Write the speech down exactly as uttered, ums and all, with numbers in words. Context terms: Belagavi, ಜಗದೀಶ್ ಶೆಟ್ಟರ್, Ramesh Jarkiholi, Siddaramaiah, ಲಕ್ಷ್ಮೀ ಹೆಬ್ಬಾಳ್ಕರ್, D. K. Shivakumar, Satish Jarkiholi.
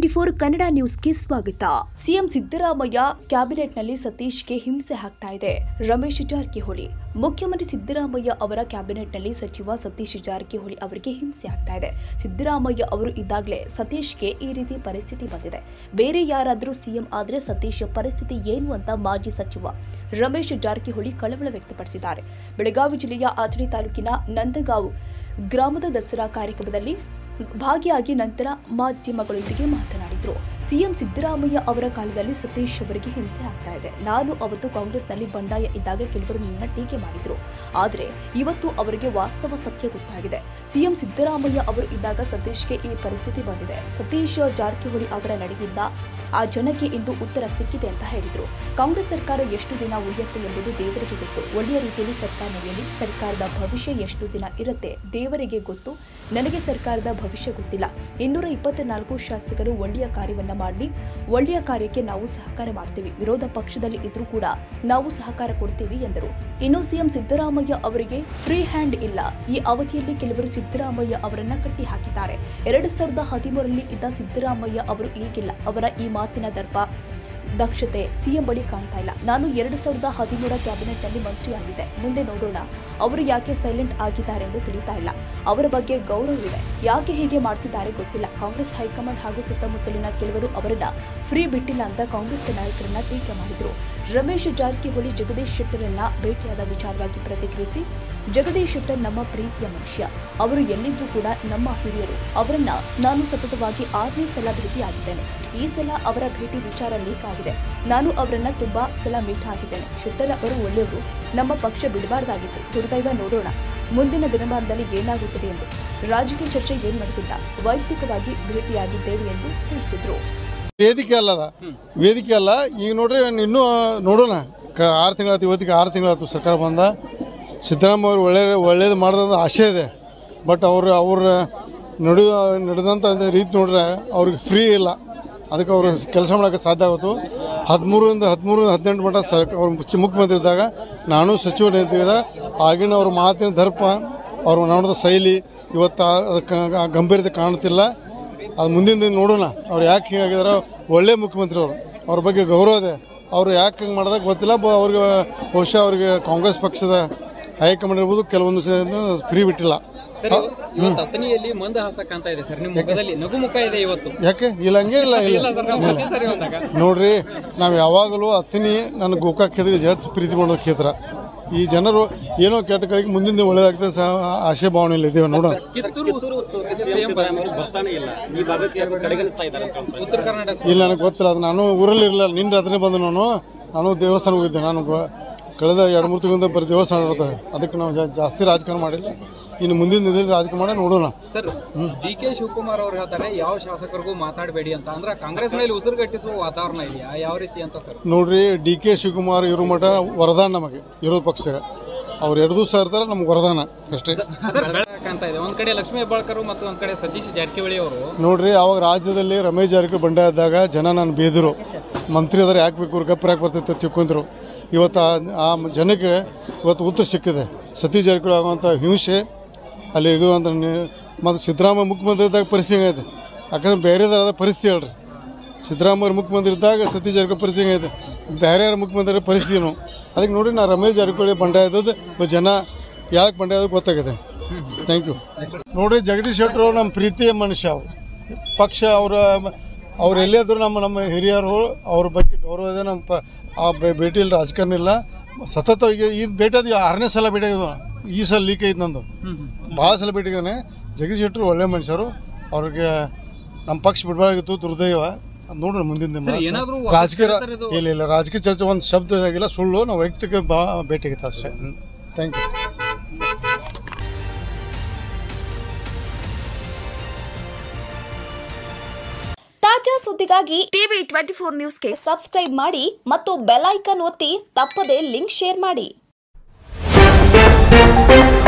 Twenty four Kannada news ಗೆ ಸ್ವಾಗತ. CM Siddaramaiah ಕ್ಯಾಬಿನೆಟ್ನಲ್ಲಿ ಸತೀಶ್ಗೆ ಹಿಂಸೆ ಹಾಕ್ತಾ ಇದೆ ರಮೇಶ್ ಜಾರಕಿಹೊಳಿ. ಮುಖ್ಯಮಂತ್ರಿ ಸಿದ್ದರಾಮಯ್ಯ ಅವರ ಕ್ಯಾಬಿನೆಟ್ನಲ್ಲಿ ಸಚಿವ ಸತೀಶ್ ಜಾರಕಿಹೊಳಿ ಅವರಿಗೆ ಹಿಂಸೆ ಆಗ್ತಾ ಇದೆ. ಸಿದ್ದರಾಮಯ್ಯ ಅವರು ಇದ್ದಾಗಲೇ ಸತೀಶ್ಗೆ ಈ ರೀತಿ ಪರಿಸ್ಥಿತಿ ಬಂದಿದೆ. ಬೇರೆ ಯಾರಾದರೂ ಸಿಎಂ ಆದರೆ ಸತೀಶ್ ಪರಿಸ್ಥಿತಿ ಏನು ಅಂತ ಮಾಜಿ ಸಚಿವ ರಮೇಶ್ ಜಾರಕಿಹೊಳಿ ಕಳವಳ ವ್ಯಕ್ತಪಡಿಸಿದ್ದಾರೆ. ಬೆಳಗಾವಿ ಜಿಲ್ಲೆಯ ಆತ್ರಿ ತಾಲೂಕಿನ ನಂದಗಾಂವ್ ಗ್ರಾಮದ ದಸರಾ ಕಾರ್ಯಕ್ರಮದಲ್ಲಿ ಭಾಗಿಯಾಗಿ ನಂತರ ಮಾಧ್ಯಮಗಳೊಂದಿಗೆ ಮಾತನಾಡಿದರು. ಸಿಎಂ ಸಿದ್ದರಾಮಯ್ಯ ಅವರ ಕಾಲದಲ್ಲಿ ಸತೀಶ್ ಅವರಿಗೆ ಹಿಂಸೆ ಆಗ್ತಾ ಇದೆ. ನಾನು ಅವತ್ತು ಕಾಂಗ್ರೆಸ್ನಲ್ಲಿ ಬಂಡಾಯ ಇದ್ದಾಗ ಕೆಲವರು ನನ್ನ ಟೀಕೆ ಮಾಡಿದ್ರು, ಆದರೆ ಇವತ್ತು ಅವರಿಗೆ ವಾಸ್ತವ ಸತ್ಯ ಗೊತ್ತಾಗಿದೆ. ಸಿಎಂ ಸಿದ್ದರಾಮಯ್ಯ ಅವರು ಇದ್ದಾಗ ಸತೀಶ್ಗೆ ಈ ಪರಿಸ್ಥಿತಿ ಬಂದಿದೆ. ಸತೀಶ್ ಜಾರಕಿಹೊಳಿ ಅವರ ನಡೆಯಿಂದ ಆ ಜನಕ್ಕೆ ಇಂದು ಉತ್ತರ ಸಿಕ್ಕಿದೆ ಅಂತ ಹೇಳಿದರು. ಕಾಂಗ್ರೆಸ್ ಸರ್ಕಾರ ಎಷ್ಟು ದಿನ ಉಳಿಯುತ್ತೆ ಎಂಬುದು ದೇವರಿಗೆ ಗೊತ್ತು. ಒಳ್ಳೆಯ ರೀತಿಯಲ್ಲಿ ಸರ್ಕಾರ ನಡೆಯಲಿ. ಸರ್ಕಾರದ ಭವಿಷ್ಯ ಎಷ್ಟು ದಿನ ಇರುತ್ತೆ ದೇವರಿಗೆ ಗೊತ್ತು. ನನಗೆ ಸರ್ಕಾರದ ಭವಿಷ್ಯ ಗೊತ್ತಿಲ್ಲ. ಇನ್ನೂರ ಇಪ್ಪತ್ನಾಲ್ಕು ಶಾಸಕರು ಒಳ್ಳೆಯ ಕಾರ್ಯವನ್ನು ಮಾಡಲಿ. ಒಳ್ಳೆಯ ಕಾರ್ಯಕ್ಕೆ ನಾವು ಸಹಕಾರ ಮಾಡ್ತೀವಿ. ವಿರೋಧ ಪಕ್ಷದಲ್ಲಿ ಇದ್ರೂ ಕೂಡ ನಾವು ಸಹಕಾರ ಕೊಡ್ತೀವಿ ಎಂದರು. ಇನ್ನು ಸಿಎಂ ಸಿದ್ದರಾಮಯ್ಯ ಅವರಿಗೆ ಫ್ರೀ ಹ್ಯಾಂಡ್ ಇಲ್ಲ. ಈ ಅವಧಿಯಲ್ಲಿ ಕೆಲವರು ಸಿದ್ದರಾಮಯ್ಯ ಅವರನ್ನ ಕಟ್ಟಿ ಹಾಕಿದ್ದಾರೆ. ಎರಡ್ ಸಾವಿರದ ಹದಿಮೂರರಲ್ಲಿ ಇದ್ದ ಸಿದ್ದರಾಮಯ್ಯ ಅವರು ಈಗಿಲ್ಲ. ಅವರ ಈ ಮಾತಿನ ದರ್ಪ ದಕ್ಷತೆ ಸಿಎಂ ಬಳಿ ಕಾಣ್ತಾ ಇಲ್ಲ. ನಾನು ಎರಡ್ ಸಾವಿರದ ಹದಿಮೂರ ಕ್ಯಾಬಿನೆಟ್ ನಲ್ಲಿ ಮಂತ್ರಿಯಾಗಿದ್ದೆ. ಮುಂದೆ ನೋಡೋಣ ಅವರು ಯಾಕೆ ಸೈಲೆಂಟ್ ಆಗಿದ್ದಾರೆ ಎಂದು ತಿಳಿತಾ ಇಲ್ಲ. ಅವರ ಬಗ್ಗೆ ಗೌರವವಿದೆ. ಯಾಕೆ ಹೀಗೆ ಮಾಡ್ತಿದ್ದಾರೆ ಗೊತ್ತಿಲ್ಲ. ಕಾಂಗ್ರೆಸ್ ಹೈಕಮಾಂಡ್ ಹಾಗೂ ಸುತ್ತಮುತ್ತಲಿನ ಕೆಲವರು ಅವರನ್ನ ಫ್ರೀ ಬಿಟ್ಟಿಲ್ಲ ಅಂತ ಕಾಂಗ್ರೆಸ್ ನಾಯಕರನ್ನ ಟೀಕೆ ಮಾಡಿದ್ರು. ರಮೇಶ್ ಜಾರಕಿಹೊಳಿ ಜಗದೀಶ್ ಶೆಟ್ಟರನ್ನ ಭೇಟಿಯಾದ ವಿಚಾರವಾಗಿ ಪ್ರತಿಕ್ರಿಯಿಸಿ, ಜಗದೀಶ್ ಶೆಟ್ಟರ್ ನಮ್ಮ ಪ್ರೀತಿಯ ಮನುಷ್ಯ. ಅವರು ಎಲ್ಲಿದ್ರೂ ಕೂಡ ನಮ್ಮ ಹಿರಿಯರು. ಅವರನ್ನ ನಾನು ಸತತವಾಗಿ ಆರನೇ ಸಲ ಭೇಟಿಯಾಗಿದ್ದೇನೆ. ಈ ಸಲ ಅವರ ಭೇಟಿ ವಿಚಾರ ಲೀಕ್ ಆಗಿದೆ. ನಾನು ಅವರನ್ನ ತುಂಬಾ ಸಲ ಮೀಟ್ ಹಾಕಿದ್ದೇನೆ. ಶೆಟ್ಟರ್ ಅವರು ಒಳ್ಳೆಯವರು. ನಮ್ಮ ಪಕ್ಷ ಬಿಡಬಾರ್ದಾಗಿತ್ತು. ದುರ್ದೈವ ನೋಡೋಣ ಮುಂದಿನ ದಿನಮಾನದಲ್ಲಿ ಏನಾಗುತ್ತದೆ ಎಂದು. ರಾಜಕೀಯ ಚರ್ಚೆ ಏನ್ ನಡೆಸಿಲ್ಲ. ವೈಯಕ್ತಿಕವಾಗಿ ಭೇಟಿಯಾಗಿದ್ದೇವೆ ಎಂದು ತಿಳಿಸಿದ್ರು. ವೇದಿಕೆ ಅಲ್ಲದ ವೇದಿಕೆ ಅಲ್ಲ. ಈಗ ನೋಡ್ರಿ, ಇನ್ನೂ ನೋಡೋಣ. ಆರು ತಿಂಗಳಾಯ್ತು, ಇವತ್ತಿಗೆ ಆರು ತಿಂಗಳಾಯ್ತು ಸರ್ಕಾರ ಬಂದ. ಸಿದ್ದರಾಮಯ್ಯ ಅವರು ಒಳ್ಳೆಯ ಒಳ್ಳೇದು ಮಾಡೋದಂತ ಆಶೆ ಇದೆ. ಬಟ್ ಅವರು ಅವ್ರ ನಡು ನಡೆದಂಥ ರೀತಿ ನೋಡ್ರೆ ಅವ್ರಿಗೆ ಫ್ರೀ ಇಲ್ಲ. ಅದಕ್ಕೆ ಅವರು ಕೆಲಸ ಮಾಡೋಕ್ಕೆ ಸಾಧ್ಯ ಆಗುತ್ತೋ. ಹದಿಮೂರರಿಂದ ಹದಿಮೂರು ಹದಿನೆಂಟು ಮಟ್ಟ ಸರ್ಕಾರ ಅವ್ರು ಮುಖ್ಯಮಂತ್ರಿ ಇದ್ದಾಗ ನಾನು ಸಚಿವನಿದ್ದಾಗ ಆಗಿನ ಅವ್ರ ಮಾತಿನ ದರ್ಪ, ಅವ್ರು ನೋಡಿದ ಶೈಲಿ ಇವತ್ತು ಅದಕ್ಕೆ ಗಂಭೀರತೆ ಕಾಣುತ್ತಿಲ್ಲ. ಅದು ಮುಂದಿನ ದಿನ ನೋಡೋಣ. ಅವ್ರು ಯಾಕೆ ಹೀಗಾಗಿದ್ದಾರೆ? ಒಳ್ಳೆಯ ಮುಖ್ಯಮಂತ್ರಿ ಅವರು. ಅವ್ರ ಬಗ್ಗೆ ಗೌರವ ಇದೆ. ಅವರು ಯಾಕೆ ಹಂಗೆ ಮಾಡಿದಾಗ ಗೊತ್ತಿಲ್ಲ. ಬ ಅವ್ರಿಗೆ ಬಹುಶಃ ಅವರಿಗೆ ಕಾಂಗ್ರೆಸ್ ಪಕ್ಷದ ಹೈಕಮಾಂಡ್ ಇರ್ಬೋದು, ಕೆಲವೊಂದು ಫ್ರೀ ಬಿಟ್ಟಿಲ್ಲ. ಯಾಕೆ ಇಲ್ಲ ಹಂಗೆ ಇಲ್ಲ ಇಲ್ಲ ನೋಡ್ರಿ, ನಾವು ಯಾವಾಗಲೂ ಅತ್ತಿನಿ ನನ್ನ ಗೋಕಾಕ್ ಕ್ಷೇತ್ರ ಜಾಸ್ತಿ ಪ್ರೀತಿ ಮಾಡೋ ಕ್ಷೇತ್ರ. ಈ ಜನರು ಏನೋ ಕೆಟ್ಟ ಕಡೆಗೆ ಮುಂದಿನ ಒಳ್ಳೇದಾಗ್ತದೆ ಸಹ ಆಶೆ ಭಾವನೆಯಲ್ಲಿ ಇದ್ದೇವೆ. ನೋಡೋಣ. ಇಲ್ಲ, ನನಗೆ ಗೊತ್ತಿಲ್ಲ. ಅದು ನಾನು ಊರಲ್ಲಿ ಇರಲಿಲ್ಲ. ನಿನ್ನ ಅದನ್ನೇ ಬಂದು ನಾನು ನಾನು ದೇವಸ್ಥಾನ ಹೋಗಿದ್ದೆ. ನಾನು ಕಳೆದ ಎರಡು ಮೂರು ತಿಂಗಳಿಂದ ಬರೀ ದೇವಸ್ಥಾನ ಇರ್ತವೆ. ಅದಕ್ಕೆ ನಾವು ಜಾಸ್ತಿ ರಾಜಕಾರಣ ಮಾಡಿಲ್ಲ. ಇನ್ನು ಮುಂದಿನ ರಾಜಕಾರಣ ಮಾಡಿ ನೋಡೋಣ. ಸರ್, ಡಿ ಕೆ ಶಿವಕುಮಾರ್ ಅವರು ಹೇಳ್ತಾರೆ ಯಾವ ಶಾಸಕರಿಗೂ ಮಾತಾಡಬೇಡಿ ಅಂತ. ಅಂದ್ರೆ ಕಾಂಗ್ರೆಸ್ ಮೇಲೆ ಉಸಿರು ಕಟ್ಟಿಸುವ ವಾತಾವರಣ ಇದೆಯಾ? ಯಾವ ರೀತಿ ಅಂತ ಸರ್ ನೋಡ್ರಿ, ಡಿ ಕೆ ಶಿವಕುಮಾರ್ ಇರೋ ಮಠ ವರದಾನ ನಮಗೆ, ಇರೋ ಪಕ್ಷಕ್ಕೆ. ಅವ್ರು ಎರಡು ದಿವಸ ಇರ್ತಾರೆ, ನಮ್ಗೆ ವರದಾನ ಅಷ್ಟೇ. ಒಂದ್ ಕಡೆ ಲಕ್ಷ್ಮೀ ಹೆಬ್ಬಾಳ್ಕರ್ ಮತ್ತು ಒಂದ್ ಕಡೆ ಸತೀಶ್ ಜಾರಕಿಹೊಳಿ ಅವರು. ನೋಡ್ರಿ, ಅವಾಗ ರಾಜ್ಯದಲ್ಲಿ ರಮೇಶ್ ಜಾರಕಿಹೊಳಿ ಬಂಡಾಯ ಇದ್ದಾಗ ಜನ ನಾನು ಬೇದರು. ಮಂತ್ರಿ ಆದ್ರೆ ಯಾಕೆ ಬೇಕು, ಗಪ್ಪರ ಯಾಕೆ ಬರ್ತೈತೆ ತಿಳ್ಕೊಂಡ್ರು. ಇವತ್ತು ಆ ಜನಕ್ಕೆ ಇವತ್ತು ಉತ್ತರ ಸಿಕ್ಕಿದೆ. ಸತೀಶ್ ಜಾರಕಿಹೊಳಿ ಆಗುವಂಥ ಹಿಂಸೆ ಅಲ್ಲಿ ಇರುವಂಥ, ಮತ್ತು ಸಿದ್ದರಾಮಯ್ಯ ಮುಖ್ಯಮಂತ್ರಿ ಇದ್ದಾಗ ಪರಿಸ್ಥಿತಿ ಹೆಂಗೈತೆ? ಯಾಕಂದ್ರೆ ಬೇರೆದಾರದ ಪರಿಸ್ಥಿತಿ ಹೇಳ್ರಿ. ಸಿದ್ದರಾಮಯ್ಯ ಮುಖ್ಯಮಂತ್ರಿ ಇದ್ದಾಗ ಸತೀಶ್ ಜಾರಕಿಹೊಳಿ ಪರಿಸ್ಥಿತಿ ಹೆಂಗೈತೆ? ಬೇರೆ ಯಾರು ಮುಖ್ಯಮಂತ್ರಿ ಪರಿಸ್ಥಿತಿ ನಾವು ಅದಕ್ಕೆ ನೋಡಿ. ನಾ ರಮೇಶ್ ಜಾರಕಿಹೊಳಿ ಬಂಡಾಯ ಇದ್ದದ್ದು ಜನ ಯಾಕೆ ಬಂಡಾಯ ಇದ್ದು ಗೊತ್ತಾಗಿದೆ. Thank you. ನೋಡ್ರಿ, ಜಗದೀಶ್ ಶೆಟ್ಟರು ನಮ್ಮ ಪ್ರೀತಿಯ ಮನುಷ್ಯ. ಅವರು ಪಕ್ಷ ಅವರ ಅವ್ರು ಎಲ್ಲಿಯಾದರೂ ನಮ್ಮ ನಮ್ಮ ಹಿರಿಯರು. ಅವ್ರ ಬಗ್ಗೆ ಗೌರವ ಇದೆ. ನಮ್ಮ ಪ ಆ ಭೇಟಿಯಲ್ಲಿ ರಾಜಕಾರಣ ಇಲ್ಲ. ಸತತವಾಗಿ ಇದು ಭೇಟಿಯಾದ ಆರನೇ ಸಲ ಭೇಟಿಯಾಗಿದ್ದು. ಈ ಸಲ ಲೀಕ್ ಐತೆ ನಂದು. ಭಾಳ ಸಲ ಭೇಟಿಗಾನೆ. ಜಗದೀಶ್ ಶೆಟ್ಟರು ಒಳ್ಳೆ ಮನುಷ್ಯರು. ಅವ್ರಿಗೆ ನಮ್ಮ ಪಕ್ಷ ಬಿಡಬಾರಾಗಿತ್ತು. ದುರ್ದೈವ. ನೋಡೋಣ ಮುಂದಿನ ದಿನ ರಾಜಕೀಯ. ಇಲ್ಲ ಇಲ್ಲ ರಾಜಕೀಯ ಚರ್ಚೆ ಒಂದು ಶಬ್ದ ಆಗಿಲ್ಲ. ಸುಳ್ಳು. ನಾವು ವೈಯಕ್ತಿಕ ಬಾ ಭೇಟಿಯಾಗಿತ್ತು ಅಷ್ಟೇ. Thank you. ತಾಜಾ ಸುದ್ದಿಗಾಗಿ ಟಿವಿ ಟ್ವೆಂಟಿ ಫೋರ್ ನ್ಯೂಸ್ಗೆ ಸಬ್ಸ್ಕ್ರೈಬ್ ಮಾಡಿ ಮತ್ತು ಬೆಲ್ ಐಕಾನ್ ಒತ್ತಿ ತಪ್ಪದೇ ಲಿಂಕ್ ಶೇರ್ ಮಾಡಿ.